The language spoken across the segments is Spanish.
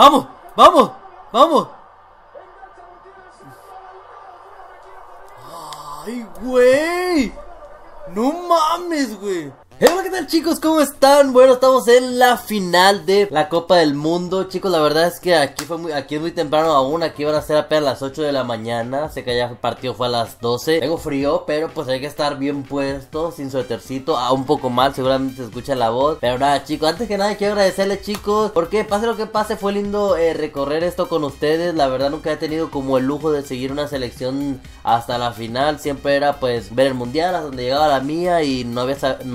¡Vamos! ¡Vamos! ¡Vamos! ¡Ay, güey! ¡No mames, güey! Hola, ¿qué tal, chicos? ¿Cómo están? Bueno, estamos en la final de la Copa del Mundo. Chicos, la verdad es que aquí es muy temprano aún. Aquí van a ser apenas las 8 de la mañana. Sé que ya el partido fue a las 12. Tengo frío, pero pues hay que estar bien puesto, sin suétercito, un poco mal. Seguramente se escucha la voz. Pero nada, chicos, antes que nada quiero agradecerles, chicos, porque pase lo que pase, fue lindo recorrer esto con ustedes. La verdad nunca he tenido como el lujo de seguir una selección hasta la final. Siempre era pues ver el mundial, hasta donde llegaba la mía. Y no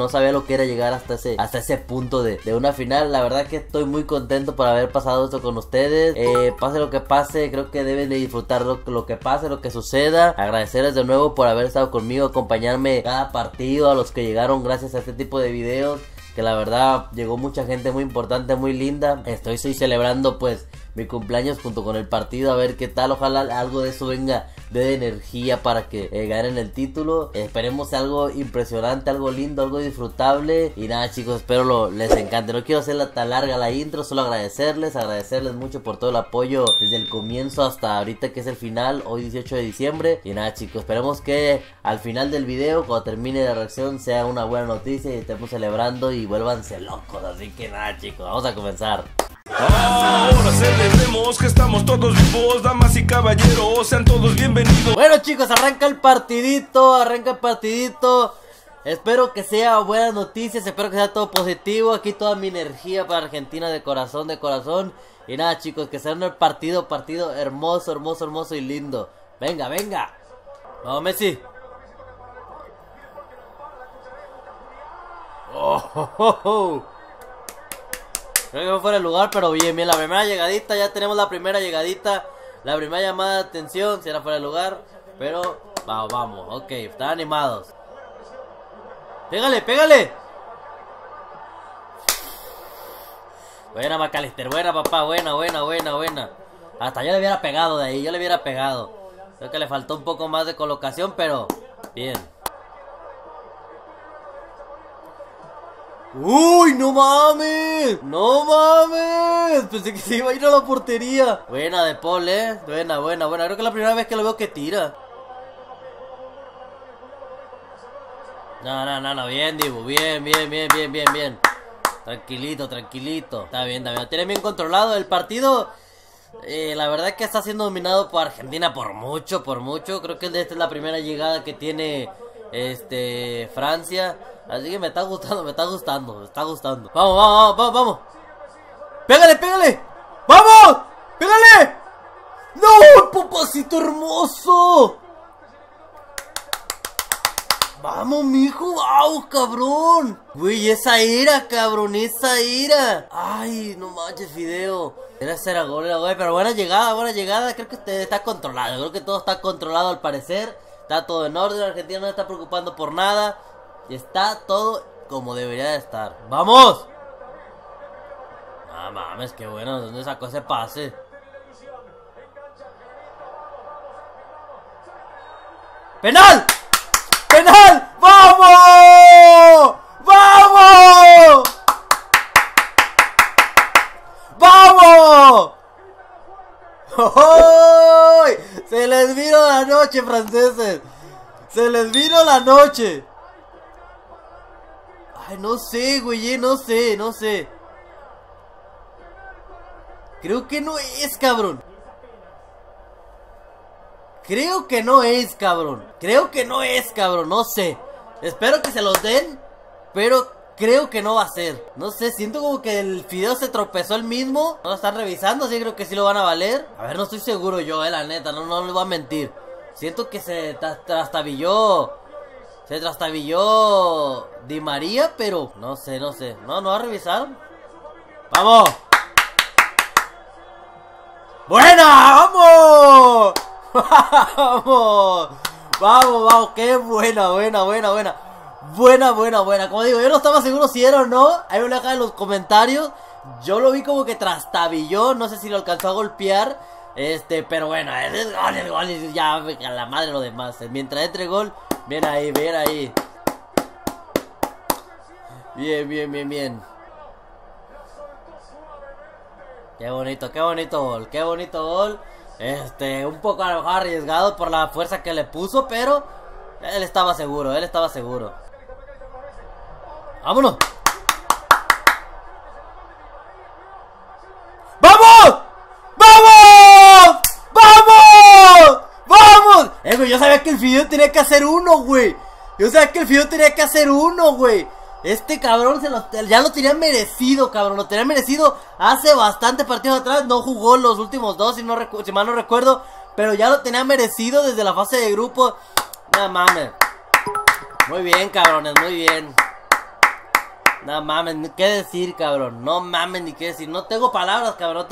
sabía lo que era llegar hasta ese punto de una final. La verdad que estoy muy contento por haber pasado esto con ustedes. Pase lo que pase, creo que deben de disfrutar lo que pase, lo que suceda. Agradecerles de nuevo por haber estado conmigo, acompañarme cada partido, a los que llegaron gracias a este tipo de videos, que la verdad llegó mucha gente muy importante, muy linda. Estoy celebrando pues mi cumpleaños junto con el partido, a ver qué tal. Ojalá algo de eso venga de energía para que ganen el título. Esperemos algo impresionante, algo lindo, algo disfrutable. Y nada, chicos, espero les encante. No quiero hacerla tan larga la intro, solo agradecerles mucho por todo el apoyo desde el comienzo hasta ahorita, que es el final, hoy 18 de diciembre. Y nada, chicos, esperemos que al final del video, cuando termine la reacción, sea una buena noticia y estemos celebrando y vuélvanse locos. Así que nada, chicos, vamos a comenzar. Ahora celebremos que estamos todos vivos, damas y caballeros, sean todos bienvenidos. Bueno, chicos, arranca el partidito. Espero que sea buenas noticias, espero que sea todo positivo. Aquí toda mi energía para Argentina, de corazón. Y nada, chicos, que sea un partido hermoso y lindo. Venga. Vamos, Messi. Oh. Creo que fue fuera el lugar, pero bien, la primera llegadita, ya tenemos la primera llegadita, la primera llamada de atención. Si era fuera el lugar, pero vamos, ok, están animados. Pégale. Buena, Mac Allister, buena, papá, buena. Hasta yo le hubiera pegado de ahí, Creo que le faltó un poco más de colocación, pero bien. ¡Uy, no mames! Pensé que se iba a ir a la portería. Buena de Paul, buena. Creo que es la primera vez que lo veo que tira. No, bien, Dibu, bien. Tranquilito. Está bien. Tiene bien controlado el partido. La verdad es que está siendo dominado por Argentina por mucho. Creo que esta es la primera llegada que tiene Francia. Así que me está gustando. Vamos. Pégale. ¡Vamos! ¡Pégale! ¡No, papacito hermoso! ¡Vamos, mijo! ¡Vamos, cabrón! Güey, esa era, cabrón. ¡Ay, no manches, video! Era gol, güey. Pero buena llegada. Creo que está controlado. Creo que todo está controlado al parecer. Está todo en orden. Argentina no está preocupando por nada. Y está todo como debería de estar. ¡Vamos! No mames, qué bueno. ¿De dónde sacó ese pase? ¡Penal! ¡Vamos! ¡Oh! Se les vino la noche, franceses. Ay, no sé, güey, no sé. Creo que no es, cabrón. No sé. Espero que se los den, pero creo que no va a ser. No sé, siento como que el video se tropezó el mismo. No lo están revisando, así creo que sí lo van a valer. A ver, no estoy seguro yo, la neta, no les voy a mentir. Siento que se trastabilló. Se trastabilló Di María, pero no sé. No va a revisar. ¡Vamos! ¡Buena! ¡Vamos! ¡Vamos! ¡Qué buena! Buena. Como digo, yo no estaba seguro si era o no. Ahí me lo dejan en los comentarios. Yo lo vi como que trastabilló. No sé si lo alcanzó a golpear. Pero bueno, es gol. Ya, a la madre lo demás. Mientras entre gol. Bien ahí. Bien. Qué bonito gol. Un poco a lo mejor arriesgado por la fuerza que le puso, pero él estaba seguro. ¡Vámonos! ¡Vamos! ¡Vamos! ¡Vamos! ¡Vamos! Güey, yo sabía que el video tenía que hacer uno, güey. Este cabrón ya lo tenía merecido, cabrón. Lo tenía merecido hace bastante partidos atrás. No jugó los últimos dos, si mal no recuerdo. Pero ya lo tenía merecido desde la fase de grupo. No mames. Muy bien, cabrones, muy bien. No mames, ni qué decir, cabrón. No tengo palabras, cabrón.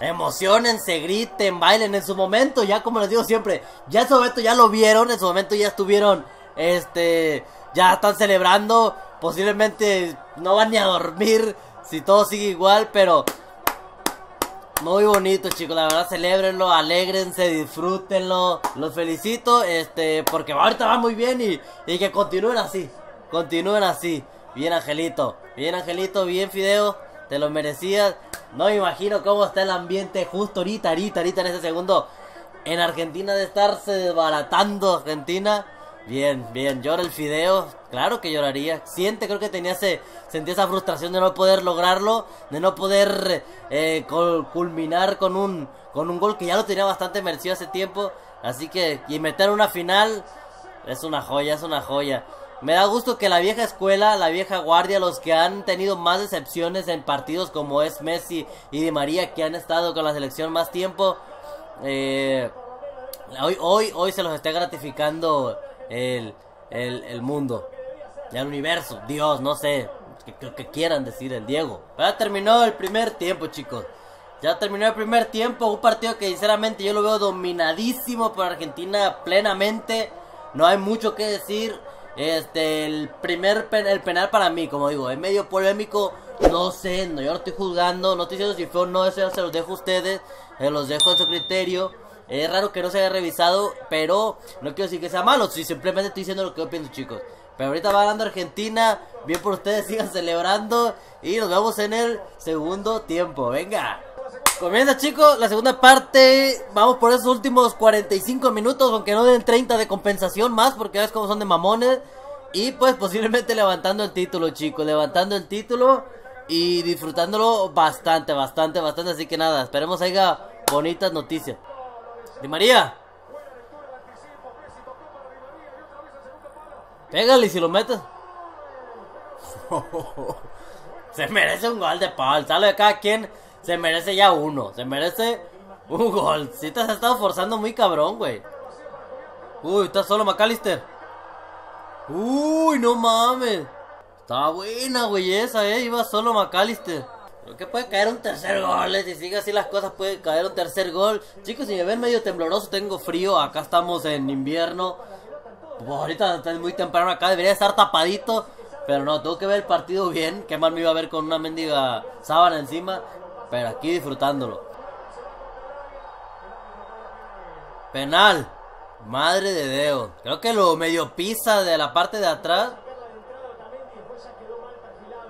Emocionense, griten, bailen. En su momento, ya como les digo siempre, ya en su momento ya lo vieron. En su momento ya estuvieron, ya están celebrando. Posiblemente no van ni a dormir si todo sigue igual, pero muy bonito, chicos. La verdad, celébrenlo, alégrense, disfrútenlo. Los felicito, porque ahorita va muy bien y que continúen así. Bien, Angelito. Bien, Fideo. Te lo merecías. No me imagino cómo está el ambiente justo ahorita en ese segundo. En Argentina, de estarse desbaratando Argentina. Bien, llora el Fideo, claro que lloraría. Creo que sentía esa frustración de no poder lograrlo, de no poder culminar con un gol que ya lo tenía bastante merecido hace tiempo. Así que, y meter una final, es una joya, Me da gusto que la vieja escuela, la vieja guardia, los que han tenido más decepciones en partidos como es Messi y Di María, que han estado con la selección más tiempo, hoy se los está gratificando el mundo, el universo, Dios, no sé lo que quieran decir, el Diego. Ya terminó el primer tiempo, chicos. Un partido que sinceramente yo lo veo dominadísimo por Argentina plenamente. No hay mucho que decir. El penal, para mí, como digo, es medio polémico. No sé, yo no estoy juzgando, no estoy diciendo si fue o no. Eso ya se los dejo a ustedes, se los dejo a su criterio. Es raro que no se haya revisado, pero no quiero decir que sea malo, simplemente estoy diciendo lo que yo pienso, chicos. Pero ahorita va ganando Argentina, bien por ustedes, sigan celebrando y nos vemos en el segundo tiempo. Venga, comienza, chicos, la segunda parte. Vamos por esos últimos 45 minutos, aunque no den 30 de compensación más, porque ves cómo son de mamones. Y pues posiblemente levantando el título, chicos, y disfrutándolo bastante. Así que nada, esperemos haya bonitas noticias. Di María, pégale si lo metes. Se merece un gol de pal. Sale de cada quien. Se merece ya uno. Se merece un gol. Si te has estado forzando muy cabrón, güey. Uy, está solo Mac Allister. Uy, no mames. Estaba buena, güey, esa, Iba solo Mac Allister. Creo que puede caer un tercer gol, si sigue así las cosas puede caer un tercer gol. Chicos, si me ven medio tembloroso, tengo frío, acá estamos en invierno. Ahorita está muy temprano acá, debería estar tapadito. Pero no, tengo que ver el partido bien, qué mal me iba a ver con una mendiga sábana encima. Pero aquí disfrutándolo. Penal, madre de Dios. Creo que lo medio pisa de la parte de atrás.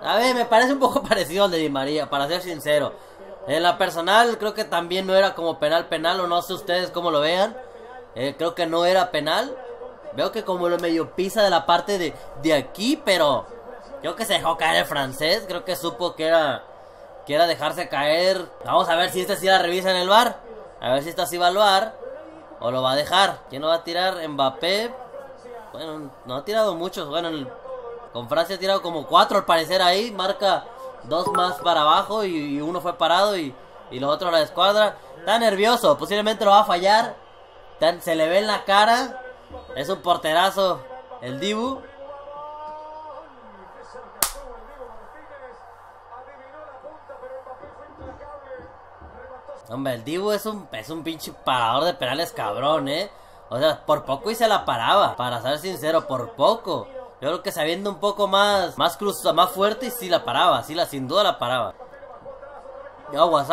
A ver, me parece un poco parecido al de Di María, para ser sincero. En la personal, creo que también no era como penal, o no sé ustedes cómo lo vean. Creo que no era penal. Veo que como lo medio pisa de la parte de aquí, pero creo que se dejó caer el francés. Creo que supo que era dejarse caer. Vamos a ver si esta sí la revisa en el VAR. A ver si esta sí va al VAR, o lo va a dejar. ¿Quién lo va a tirar? Mbappé. Bueno, no ha tirado muchos. Bueno, con Francia ha tirado como 4 al parecer ahí. Marca 2 más para abajo y uno fue parado y los otros a la escuadra. Está nervioso, posiblemente lo va a fallar. Se le ve en la cara. Es un porterazo el Dibu. Hombre, el Dibu es un pinche parador de penales cabrón, O sea, por poco y se la paraba. Para ser sincero, por poco. Yo creo que sabiendo un poco más cruzada, más fuerte, y sí la paraba, sin duda la paraba. Aguas.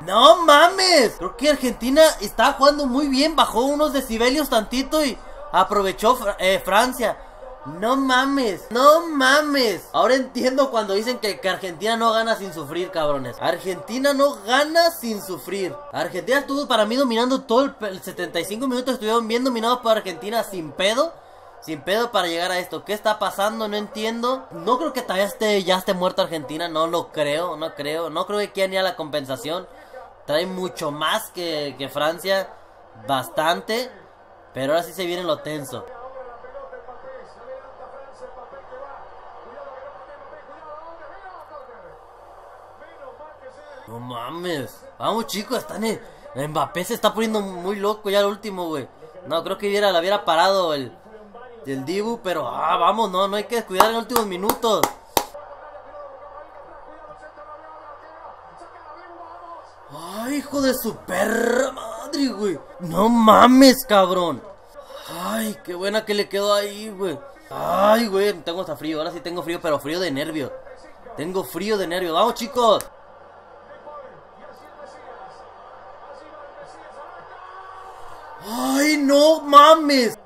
¡No mames! Creo que Argentina estaba jugando muy bien, bajó unos decibelios tantito y aprovechó Francia. No mames, no mames. Ahora entiendo cuando dicen que Argentina no gana sin sufrir, cabrones. Argentina no gana sin sufrir. Argentina estuvo para mí dominando todo el 75 minutos, estuvieron bien dominados por Argentina sin pedo. Sin pedo para llegar a esto. ¿Qué está pasando? No entiendo. No creo que todavía ya esté muerta Argentina. No lo creo, no creo. No creo que quieran ir a la compensación. Trae mucho más que Francia. Bastante. Pero ahora sí se viene lo tenso. No mames. Vamos, chicos. Están en... Mbappé se está poniendo muy loco ya al último, güey. No, creo que la hubiera parado el Dibu, pero vamos, no hay que descuidar en los últimos minutos. Ay, hijo de su perra madre, güey. No mames, cabrón. Ay, qué buena que le quedó ahí, güey. Ay, güey, tengo hasta frío. Ahora sí tengo frío, pero frío de nervio. Tengo frío de nervio. Vamos, chicos. Ay, no mames.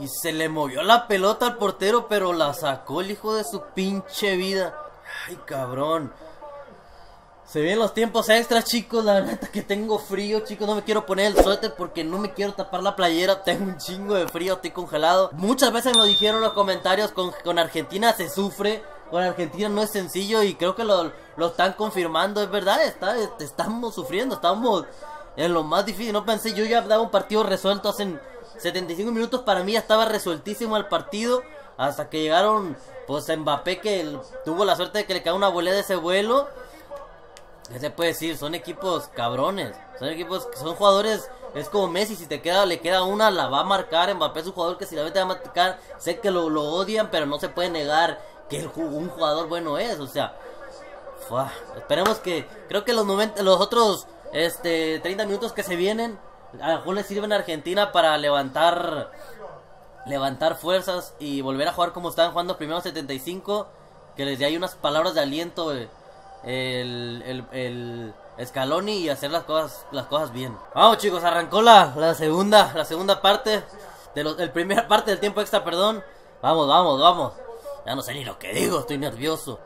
Y se le movió la pelota al portero, pero la sacó el hijo de su pinche vida. Ay, cabrón. Se vienen los tiempos extras, chicos. La neta que tengo frío, chicos. No me quiero poner el suéter porque no me quiero tapar la playera. Tengo un chingo de frío, estoy congelado. Muchas veces lo dijeron en los comentarios, con Argentina se sufre. Con Argentina no es sencillo y creo que lo están confirmando. Es verdad, estamos sufriendo, estamos en lo más difícil. No pensé, yo ya daba un partido resuelto hace 75 minutos. Para mí ya estaba resueltísimo el partido, hasta que llegaron, pues, Mbappé, que tuvo la suerte de que le cayó una volea de ese vuelo. ¿Qué se puede decir? Son equipos cabrones. Son equipos que son jugadores. Es como Messi, si le queda una, la va a marcar. Mbappé es un jugador que si la mete va a marcar. Sé que lo odian, pero no se puede negar que un jugador bueno es. O sea, esperemos que... Creo que los otros 30 minutos que se vienen a lo mejor le sirven a Argentina para levantar fuerzas y volver a jugar como estaban jugando primero 75. Que les dé ahí unas palabras de aliento el Scaloni y hacer las cosas bien. Vamos, chicos, arrancó la segunda parte el primera parte del tiempo extra, perdón. Vamos, vamos, vamos. Ya no sé ni lo que digo, estoy nervioso.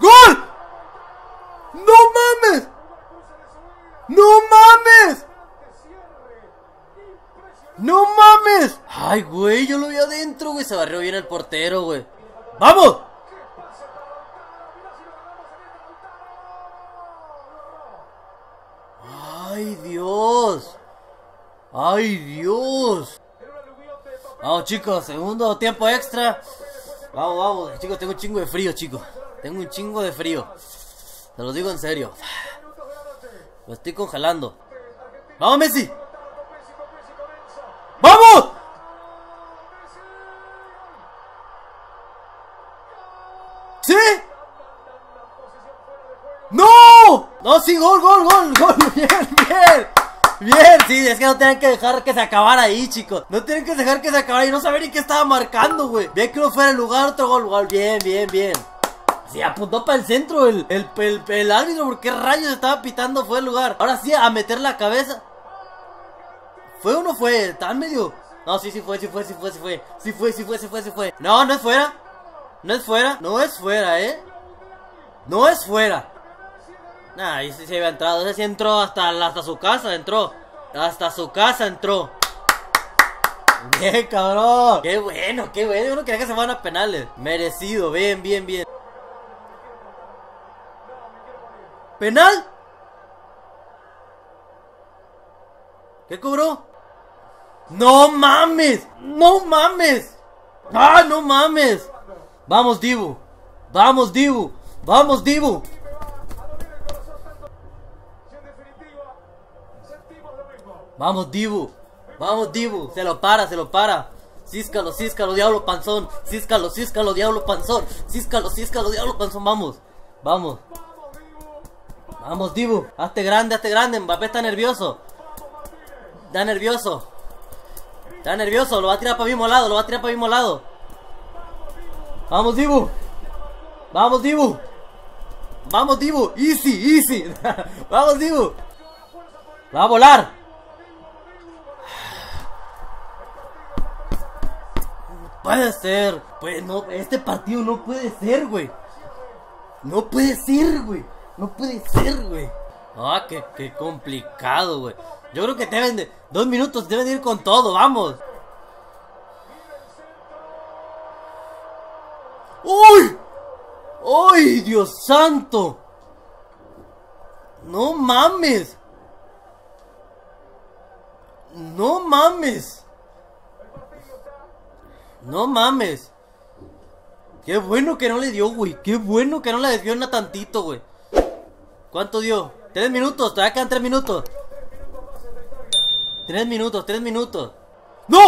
¡Gol! ¡No mames! ¡No mames! ¡No mames! Ay, güey, yo lo vi adentro, güey. Se barrió bien el portero, güey. ¡Vamos! ¡Ay, Dios! ¡Ay, Dios! Vamos, chicos, segundo tiempo extra. Vamos, vamos. Chicos, tengo un chingo de frío, chicos. Tengo un chingo de frío. Te lo digo en serio. Lo estoy congelando. ¡Vamos, Messi! ¡Vamos! ¿Sí? ¡No! ¡No, sí! ¡Gol, gol, gol, gol! ¡Bien, bien! ¡Bien! Sí, es que no tienen que dejar que se acabara ahí, chicos. No tienen que dejar que se acabara ahí. No sabía ni qué estaba marcando, güey. Bien que no fuera el lugar, otro gol, gol. Bien, bien, bien. Se apuntó para el centro el árbitro. ¿Por qué rayos estaba pitando? Fue el lugar. Ahora sí, a meter la cabeza. ¿Fue o no fue? Tan medio. No, sí, sí fue. No, no es fuera. No es fuera. No es fuera, No es fuera. Nah, ahí sí se había entrado. Ese sí entró hasta su casa, entró. Hasta su casa entró. Bien, cabrón. Qué bueno, qué bueno. Yo no quería que se van a penales. Merecido, bien, bien, bien. ¿Penal? ¿Qué cobró? ¡No mames! ¡No mames! ¡Ah, no mames! ¡Vamos, Dibu! ¡Vamos, Dibu! ¡Vamos, Dibu! ¡Vamos, Dibu! ¡Vamos, Dibu! ¡Se lo para, se lo para! ¡Císcalo, císcalo, diablo panzón! ¡Císcalo, císcalo, diablo panzón! ¡Císcalo, císcalo, diablo panzón! ¡Vamos! ¡Vamos! Vamos, Dibu, hazte grande, hazte grande. Mbappé está nervioso. Está nervioso. Está nervioso, lo va a tirar para el mismo lado, lo va a tirar para el mismo lado. Vamos, Dibu. Vamos, Dibu. Vamos, Dibu. Easy, easy. Vamos, Dibu. Va a volar. puede ser. Pues no, este partido no puede ser, güey. No puede ser, güey. No puede ser, güey. Ah, qué complicado, güey. Yo creo que deben de... 2 minutos deben de ir con todo, vamos. ¡Uy! ¡Uy, Dios santo! ¡No mames! ¡No mames! ¡No mames! ¡Qué bueno que no le dio, güey! ¡Qué bueno que no la desvió una tantito, güey! ¿Cuánto dio? 3 minutos, todavía quedan 3 minutos. 3 minutos, 3 minutos. ¡No!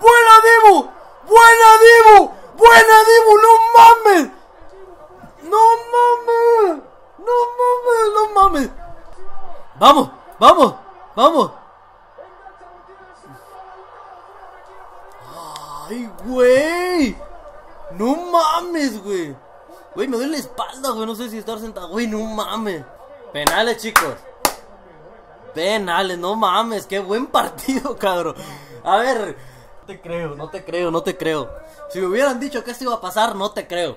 ¡Buena, Dibu! ¡Buena, Dibu! ¡Buena, Dibu! ¡No mames! ¡No mames! ¡No mames! ¡No mames! ¡Vamos! ¡Vamos! ¡Vamos! ¡Ay, güey! ¡No mames, güey! Güey, me duele la espalda, güey. No sé si estar sentado. Güey, no mames. Penales, chicos. Penales, no mames. Qué buen partido, cabrón. A ver. No te creo, no te creo, no te creo. Si me hubieran dicho que esto iba a pasar, no te creo.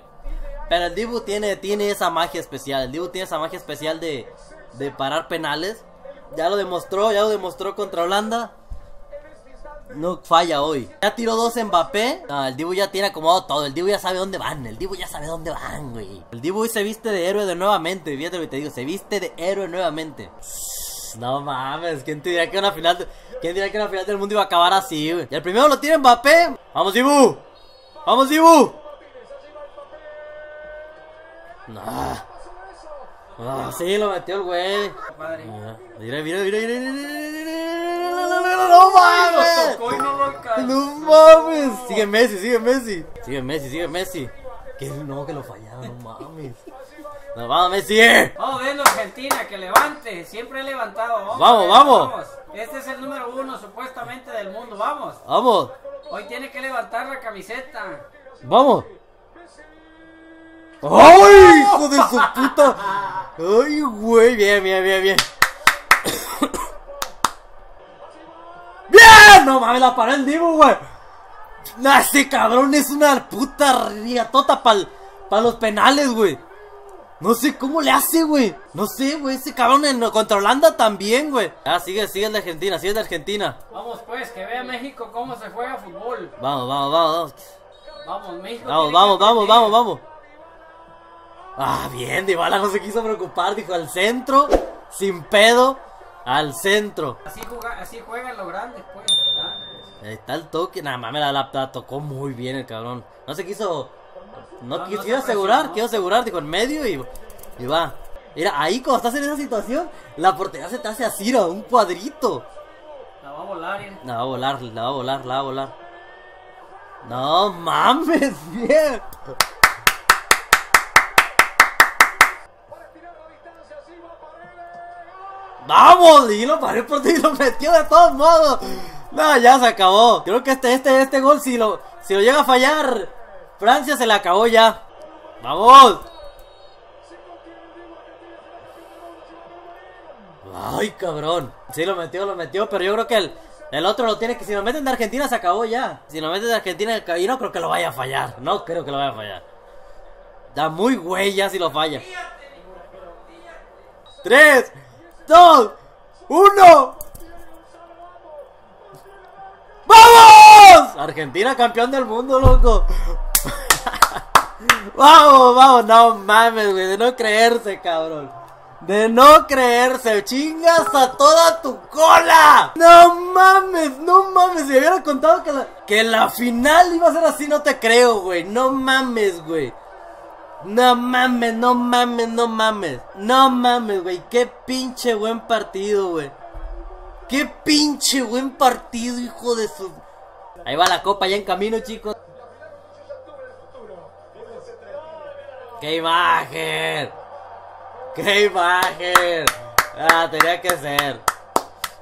Pero el Dibu tiene esa magia especial. El Dibu tiene esa magia especial de parar penales. Ya lo demostró contra Holanda. No falla hoy. Ya tiró 2 Mbappé. No, el Dibu ya tiene acomodado todo. El Dibu ya sabe dónde van. El Dibu ya sabe dónde van, güey. El Dibu se viste de héroe nuevamente. Fíjate lo que te digo. Se viste de héroe nuevamente. No mames. ¿Quién diría que una final del mundo iba a acabar así, güey? Y el primero lo tiene Mbappé. ¡Vamos, Dibu! ¡Vamos, Dibu! Ah, sí, lo metió el güey. Mira, mira, mira, mira, mira. ¡No mames! ¡No mames! Sigue Messi, sigue Messi. Sigue Messi, sigue Messi. Que no, que lo fallaron, no mames. ¡No, vamos, Messi! Vamos viendo Argentina, que levante. Siempre he levantado. Hombre. ¡Vamos, vamos! Este es el número 1 supuestamente del mundo. ¡Vamos! ¡Vamos! Hoy tiene que levantar la camiseta. ¡Vamos! ¡Ay, hijo de su puta! ¡Ay, güey! Bien, bien, bien, bien. ¡Bien! ¡No mames, la paró el Dibu, güey! ¡Ese cabrón es una puta riatota para los penales, güey! No sé cómo le hace, güey. No sé, güey. Ese cabrón contra Holanda también, güey. Ah, sigue la Argentina, sigue la Argentina. Vamos, pues, que vea México cómo se juega fútbol. Vamos, vamos, vamos. Vamos, México. Vamos, vamos, vamos, vamos, vamos. Ah, bien, Dybala no se quiso preocupar, dijo al centro, sin pedo, al centro. Así juegan los grandes, pues, ¿verdad? Ahí está el toque, nada más me la tocó muy bien el cabrón. No se quiso, no quiso asegurar, quiso asegurar, dijo en medio y va. Mira, ahí cuando estás en esa situación, la portería se te hace así, ¿no? Un cuadrito. La va a volar, ¿eh? La va a volar, la va a volar, la va a volar. No mames, bien. ¡Vamos! Y lo paré por ti y lo metió de todos modos. No, ya se acabó. Creo que este gol, si lo llega a fallar, Francia se le acabó ya. ¡Vamos! ¡Ay, cabrón! Sí, lo metió, pero yo creo que el otro lo tiene que... Si lo meten de Argentina, se acabó ya. Si lo meten de Argentina, y no creo que lo vaya a fallar. No creo que lo vaya a fallar. Da muy güey ya si lo falla. 3, 2, 1. ¡Vamos! Argentina campeón del mundo, loco. Vamos, vamos, no mames, güey. De no creerse, cabrón. De no creerse, chingas a toda tu cola. No mames, no mames. Si me hubieran contado que la final iba a ser así, no te creo, güey. No mames, güey. No mames, no mames, no mames. No mames, güey. Qué pinche buen partido, güey. Qué pinche buen partido, hijo de su... Ahí va la copa ya en camino, chicos. ¡Qué imagen! ¡Qué imagen! Ah, tenía que ser.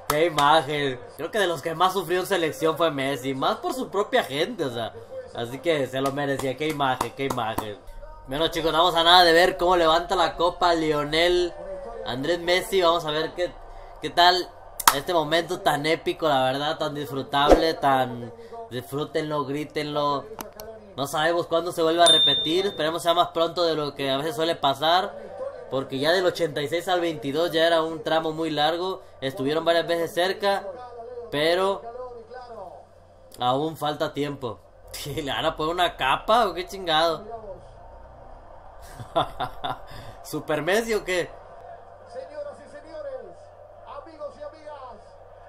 ¡Qué imagen! Creo que de los que más sufrió en selección fue Messi. Más por su propia gente, o sea. Así que se lo merecía. ¡Qué imagen, qué imagen! Bueno, chicos, no vamos a nada de ver cómo levanta la copa Lionel Andrés Messi. Vamos a ver qué tal este momento tan épico, la verdad, tan disfrutable, tan disfrútenlo, grítenlo. No sabemos cuándo se vuelva a repetir, esperemos sea más pronto de lo que a veces suele pasar, porque ya del 86 al 22 ya era un tramo muy largo, estuvieron varias veces cerca, pero aún falta tiempo. ¿Le van a poner una capa o qué chingado? ¿Super Messi o qué? Señoras y señores, amigos y amigas,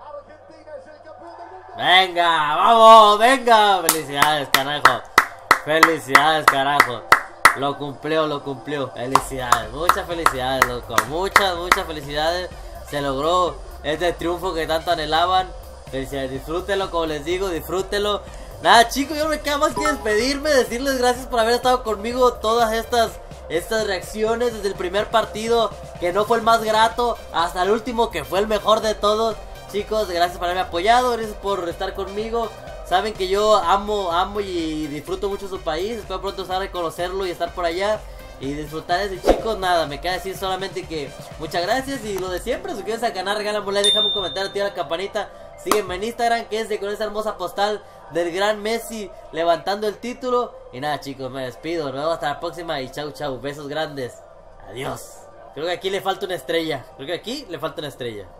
Argentina es el campeón del mundo. Venga, vamos, venga. Felicidades, carajo. Felicidades, carajo. Lo cumplió, lo cumplió. Felicidades, muchas felicidades, loco. Muchas, muchas felicidades. Se logró este triunfo que tanto anhelaban. Felicidades, disfrútenlo, como les digo, disfrútenlo. Nada, chicos, yo no me queda más que despedirme, decirles gracias por haber estado conmigo todas estas reacciones desde el primer partido, que no fue el más grato, hasta el último, que fue el mejor de todos. Chicos, gracias por haberme apoyado, gracias por estar conmigo. Saben que yo amo y disfruto mucho su país. Espero pronto estar a reconocerlo y estar por allá y disfrutar de ese, chicos. Nada, me queda decir solamente que muchas gracias y lo de siempre. Suscríbanse al canal, regálame un like, déjame un comentario, activa la campanita. Sígueme en Instagram, quédense con esa hermosa postal del gran Messi levantando el título. Y nada, chicos, me despido. Nos vemos hasta la próxima y chau, chau. Besos grandes. Adiós. Creo que aquí le falta una estrella.